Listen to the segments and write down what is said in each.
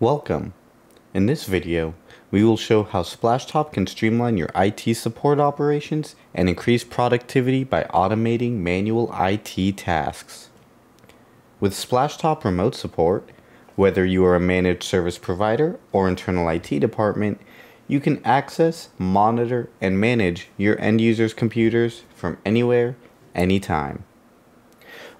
Welcome. In this video, we will show how Splashtop can streamline your IT support operations and increase productivity by automating manual IT tasks. With Splashtop remote support, whether you are a managed service provider or internal IT department, you can access, monitor, and manage your end users' computers from anywhere, anytime.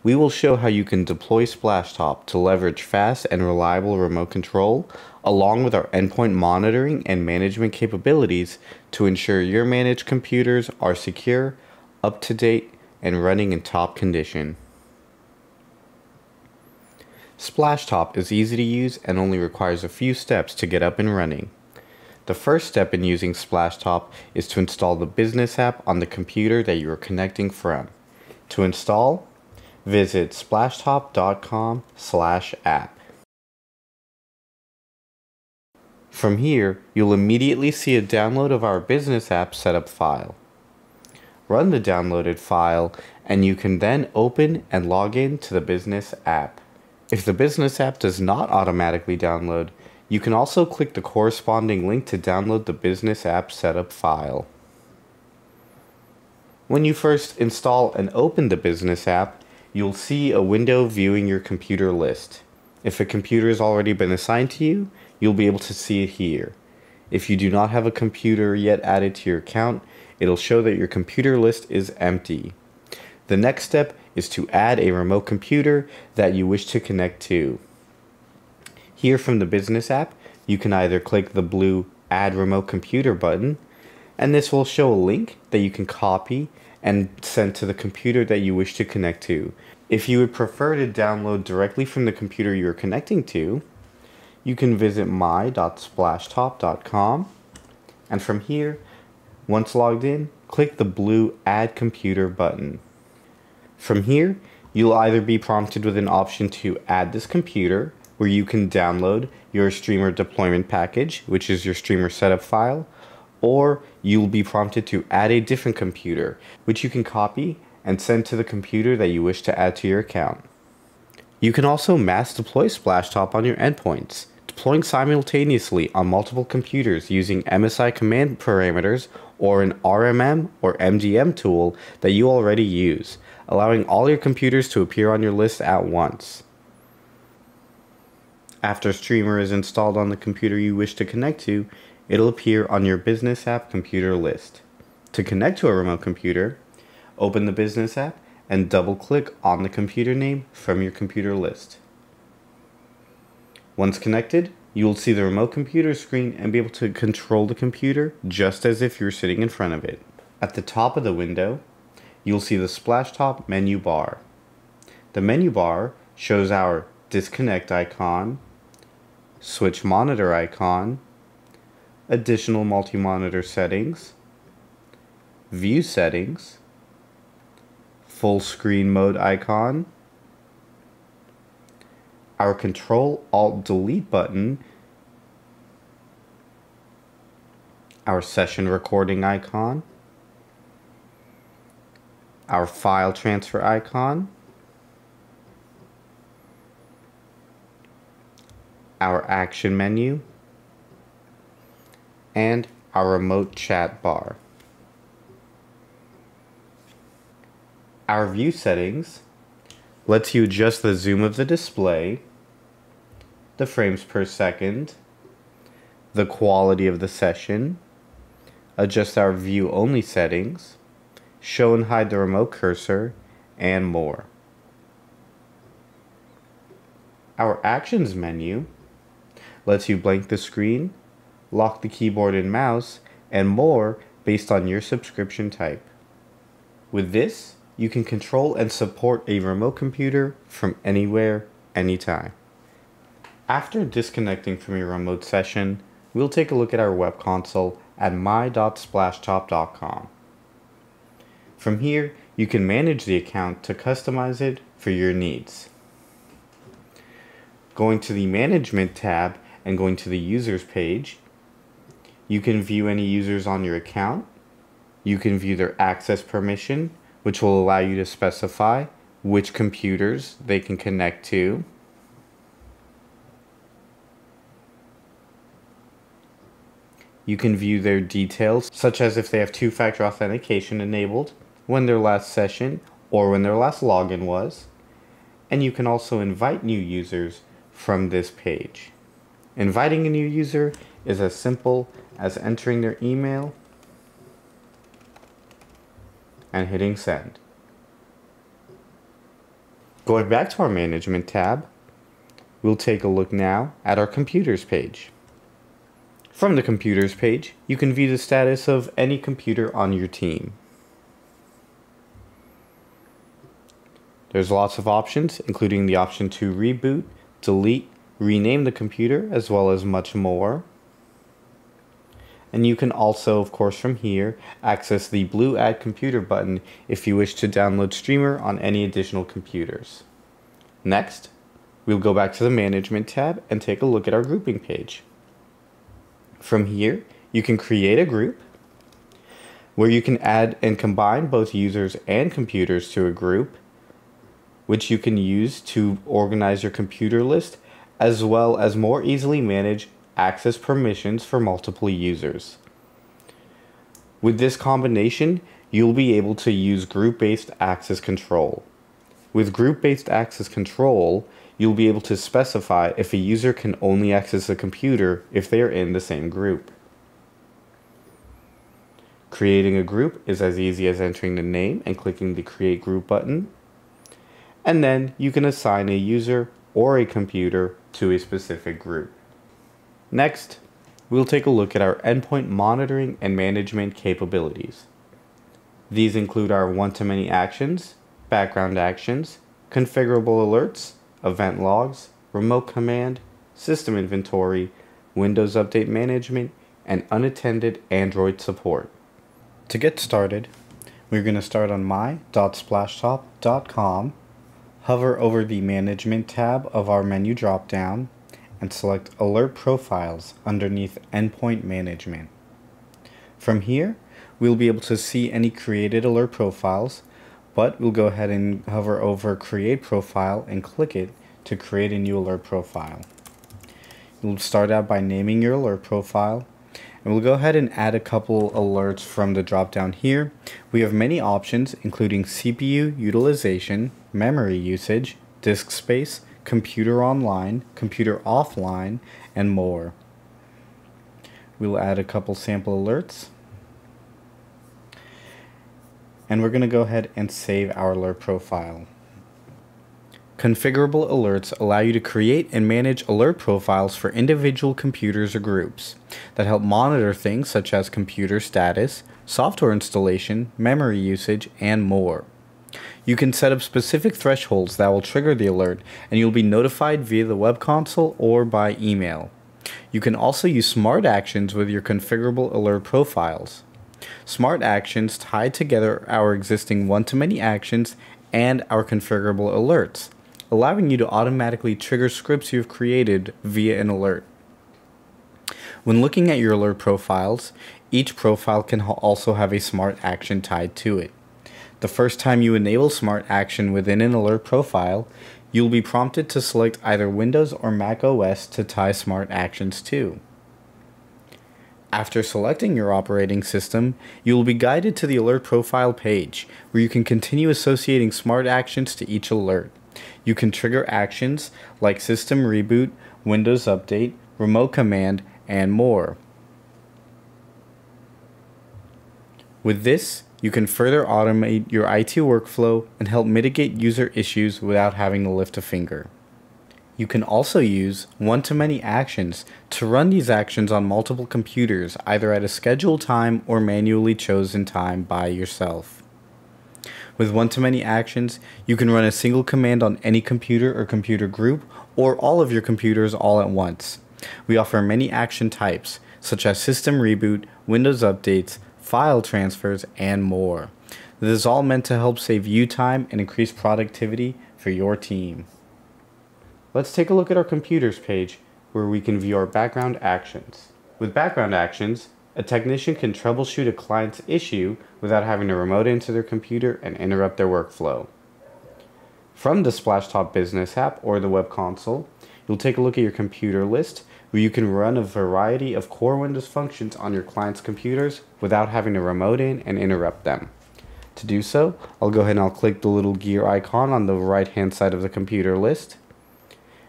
We will show how you can deploy Splashtop to leverage fast and reliable remote control, along with our endpoint monitoring and management capabilities to ensure your managed computers are secure, up-to-date, and running in top condition. Splashtop is easy to use and only requires a few steps to get up and running. The first step in using Splashtop is to install the business app on the computer that you are connecting from. To install, visit splashtop.com/app. From here, you'll immediately see a download of our business app setup file. Run the downloaded file, and you can then open and log in to the business app. If the business app does not automatically download, you can also click the corresponding link to download the business app setup file. When you first install and open the business app, you'll see a window viewing your computer list. If a computer has already been assigned to you, you'll be able to see it here. If you do not have a computer yet added to your account, it'll show that your computer list is empty. The next step is to add a remote computer that you wish to connect to. Here from the business app, you can either click the blue Add Remote Computer button, and this will show a link that you can copy and sent to the computer that you wish to connect to. If you would prefer to download directly from the computer you are connecting to, you can visit my.splashtop.com, and from here, once logged in, click the blue Add Computer button. From here, you'll either be prompted with an option to add this computer, where you can download your streamer deployment package, which is your streamer setup file, or you'll be prompted to add a different computer, which you can copy and send to the computer that you wish to add to your account. You can also mass deploy Splashtop on your endpoints, deploying simultaneously on multiple computers using MSI command parameters or an RMM or MDM tool that you already use, allowing all your computers to appear on your list at once. After Streamer is installed on the computer you wish to connect to, it'll appear on your business app computer list. To connect to a remote computer, open the business app and double-click on the computer name from your computer list. Once connected, you will see the remote computer screen and be able to control the computer just as if you're sitting in front of it. At the top of the window, you'll see the Splashtop menu bar. The menu bar shows our disconnect icon, switch monitor icon, additional multi-monitor settings, view settings, full screen mode icon, our Control-Alt-Delete button, our session recording icon, our file transfer icon, our action menu, and our remote chat bar. Our view settings lets you adjust the zoom of the display, the frames per second, the quality of the session, adjust our view only settings, show and hide the remote cursor, and more. Our actions menu lets you blank the screen, lock the keyboard and mouse, and more based on your subscription type. With this, you can control and support a remote computer from anywhere, anytime. After disconnecting from your remote session, we'll take a look at our web console at my.splashtop.com. From here, you can manage the account to customize it for your needs. Going to the Management tab and going to the Users page, you can view any users on your account. You can view their access permission, which will allow you to specify which computers they can connect to. You can view their details, such as if they have two-factor authentication enabled, when their last session or when their last login was. And you can also invite new users from this page. Inviting a new user is as simple as entering their email and hitting send. Going back to our management tab, we'll take a look now at our computers page. From the computers page, you can view the status of any computer on your team. There's lots of options, including the option to reboot, delete, rename the computer, as well as much more. And you can also, of course, from here, access the blue Add Computer button if you wish to download Streamer on any additional computers. Next, we'll go back to the Management tab and take a look at our grouping page. From here, you can create a group where you can add and combine both users and computers to a group, which you can use to organize your computer list, as well as more easily manage access permissions for multiple users. With this combination, you'll be able to use group-based access control. With group-based access control, you'll be able to specify if a user can only access a computer if they are in the same group. Creating a group is as easy as entering the name and clicking the Create Group button. And then you can assign a user or a computer to a specific group. Next, we'll take a look at our endpoint monitoring and management capabilities. These include our one-to-many actions, background actions, configurable alerts, event logs, remote command, system inventory, Windows Update management, and unattended Android support. To get started, we're going to start on my.splashtop.com, hover over the Management tab of our menu dropdown, and select Alert Profiles underneath Endpoint Management. From here, we'll be able to see any created alert profiles, but we'll go ahead and hover over Create Profile and click it to create a new alert profile. You'll start out by naming your alert profile, and we'll go ahead and add a couple alerts from the drop-down here. We have many options, including CPU utilization, memory usage, disk space, computer online, computer offline, and more. We'll add a couple sample alerts. And we're going to go ahead and save our alert profile. Configurable alerts allow you to create and manage alert profiles for individual computers or groups that help monitor things such as computer status, software installation, memory usage, and more. You can set up specific thresholds that will trigger the alert, and you'll be notified via the web console or by email. You can also use smart actions with your configurable alert profiles. Smart actions tie together our existing one-to-many actions and our configurable alerts, allowing you to automatically trigger scripts you've created via an alert. When looking at your alert profiles, each profile can also have a smart action tied to it. The first time you enable smart action within an alert profile, you'll be prompted to select either Windows or Mac OS to tie smart actions to. After selecting your operating system, you will be guided to the alert profile page, where you can continue associating smart actions to each alert. You can trigger actions like system reboot, Windows Update, remote command, and more. With this, you can further automate your IT workflow and help mitigate user issues without having to lift a finger. You can also use one-to-many actions to run these actions on multiple computers, either at a scheduled time or manually chosen time by yourself. With one-to-many actions, you can run a single command on any computer or computer group, or all of your computers all at once. We offer many action types, such as system reboot, Windows updates, file transfers, and more. This is all meant to help save you time and increase productivity for your team. Let's take a look at our computers page, where we can view our background actions. With background actions, a technician can troubleshoot a client's issue without having to remote into their computer and interrupt their workflow. From the Splashtop Business app or the web console, you'll take a look at your computer list, where you can run a variety of core Windows functions on your client's computers without having to remote in and interrupt them. To do so, I'll go ahead and I'll click the little gear icon on the right hand side of the computer list.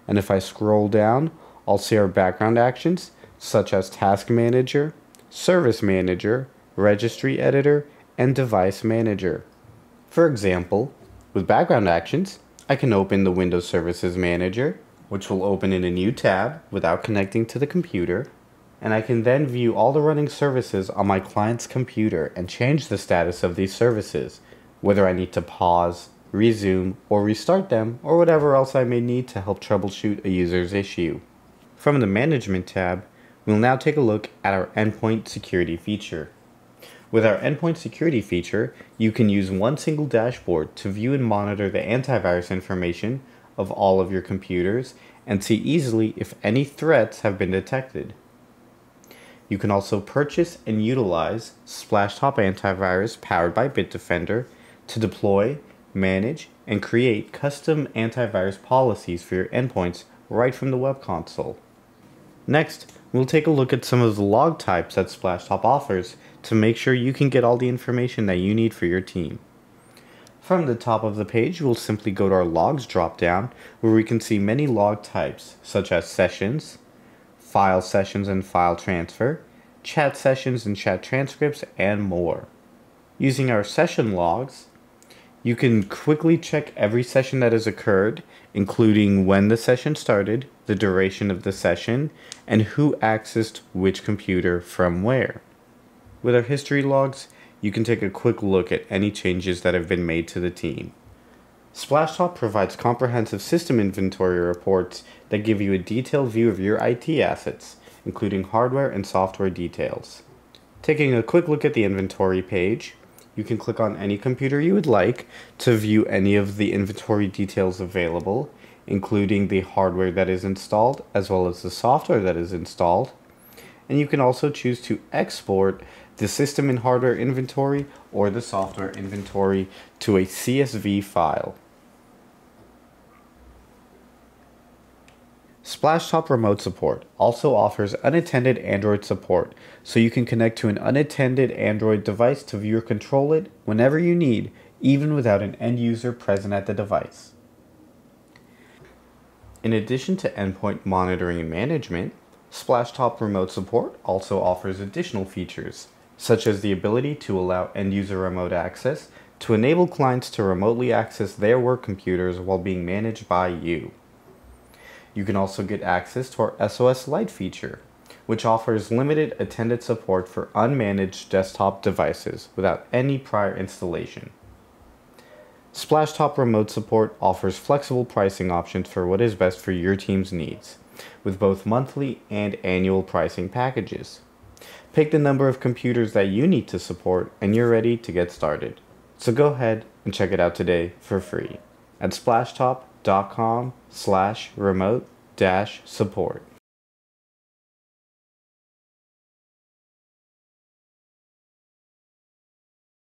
And if I scroll down, I'll see our background actions such as Task Manager, Service Manager, Registry Editor, and Device Manager. For example, with background actions, I can open the Windows Services Manager, which will open in a new tab without connecting to the computer, and I can then view all the running services on my client's computer and change the status of these services, whether I need to pause, resume, or restart them, or whatever else I may need to help troubleshoot a user's issue. From the Management tab, we'll now take a look at our Endpoint Security feature. With our Endpoint Security feature, you can use one single dashboard to view and monitor the antivirus information of all of your computers and see easily if any threats have been detected. You can also purchase and utilize Splashtop antivirus powered by Bitdefender to deploy, manage, and create custom antivirus policies for your endpoints right from the web console. Next, we'll take a look at some of the log types that Splashtop offers to make sure you can get all the information that you need for your team. From the top of the page, we'll simply go to our Logs dropdown, where we can see many log types, such as sessions, file sessions and file transfer, chat sessions and chat transcripts, and more. Using our session logs, you can quickly check every session that has occurred, including when the session started, the duration of the session, and who accessed which computer from where. With our history logs, you can take a quick look at any changes that have been made to the team. Splashtop provides comprehensive system inventory reports that give you a detailed view of your IT assets, including hardware and software details. Taking a quick look at the inventory page, you can click on any computer you would like to view any of the inventory details available, including the hardware that is installed as well as the software that is installed. And you can also choose to export the system and hardware inventory or the software inventory to a CSV file. Splashtop Remote Support also offers unattended Android support, so you can connect to an unattended Android device to view or control it whenever you need, even without an end user present at the device. In addition to endpoint monitoring and management, Splashtop Remote Support also offers additional features, such as the ability to allow end-user remote access to enable clients to remotely access their work computers while being managed by you. You can also get access to our SOS Lite feature, which offers limited attended support for unmanaged desktop devices without any prior installation. Splashtop Remote Support offers flexible pricing options for what is best for your team's needs, with both monthly and annual pricing packages. Pick the number of computers that you need to support and you're ready to get started. So go ahead and check it out today for free at splashtop.com/remote-support.